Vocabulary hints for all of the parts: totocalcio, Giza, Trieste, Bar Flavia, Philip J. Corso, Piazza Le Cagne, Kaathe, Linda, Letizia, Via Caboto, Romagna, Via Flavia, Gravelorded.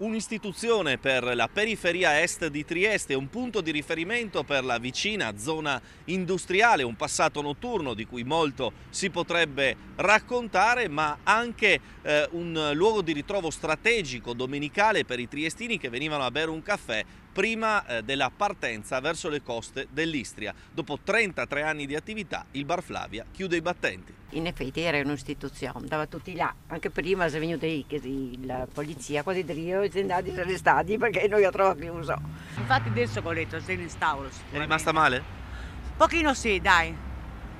un'istituzione per la periferia est di Trieste, un punto di riferimento per la vicina zona industriale, un passato notturno di cui molto si potrebbe raccontare, ma anche un luogo di ritrovo strategico domenicale per i triestini che venivano a bere un caffè prima della partenza verso le coste dell'Istria. Dopo 33 anni di attività il Bar Flavia chiude i battenti. In effetti era un'istituzione, andava tutti là, anche prima si è venuta la polizia, quasi drio, i zendati sono stati perché noi la trovo chiuso. Infatti adesso ho detto, sei in instauro. È rimasta male? Pochino sì, dai.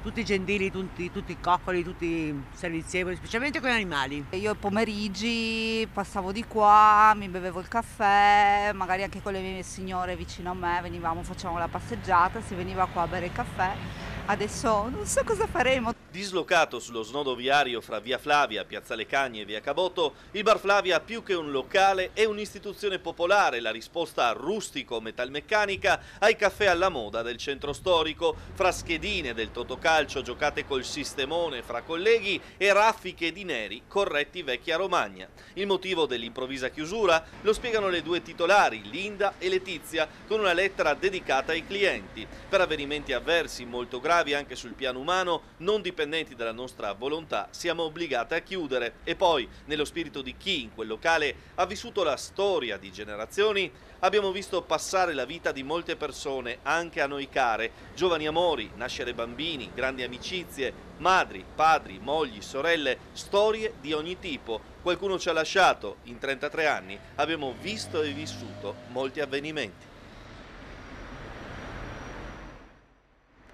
Tutti gentili, tutti coccoli, tutti servizievoli, specialmente con gli animali. Io i pomeriggi passavo di qua, mi bevevo il caffè, magari anche con le mie signore vicino a me, venivamo, facevamo la passeggiata, si veniva qua a bere il caffè. Adesso non so cosa faremo. Dislocato sullo snodo viario fra Via Flavia, Piazza Le Cagne e Via Caboto, il Bar Flavia più che un locale è un'istituzione popolare, la risposta rustico-metalmeccanica ai caffè alla moda del centro storico, fra schedine del totocalcio giocate col sistemone fra colleghi e raffiche di neri corretti vecchia Romagna. Il motivo dell'improvvisa chiusura lo spiegano le due titolari, Linda e Letizia, con una lettera dedicata ai clienti. Per avvenimenti avversi molto gravi, anche sul piano umano, non dipendenti dalla nostra volontà, siamo obbligati a chiudere. E poi, nello spirito di chi in quel locale ha vissuto la storia di generazioni, abbiamo visto passare la vita di molte persone, anche a noi care, giovani amori, nascere bambini, grandi amicizie, madri, padri, mogli, sorelle, storie di ogni tipo. Qualcuno ci ha lasciato, in 33 anni abbiamo visto e vissuto molti avvenimenti.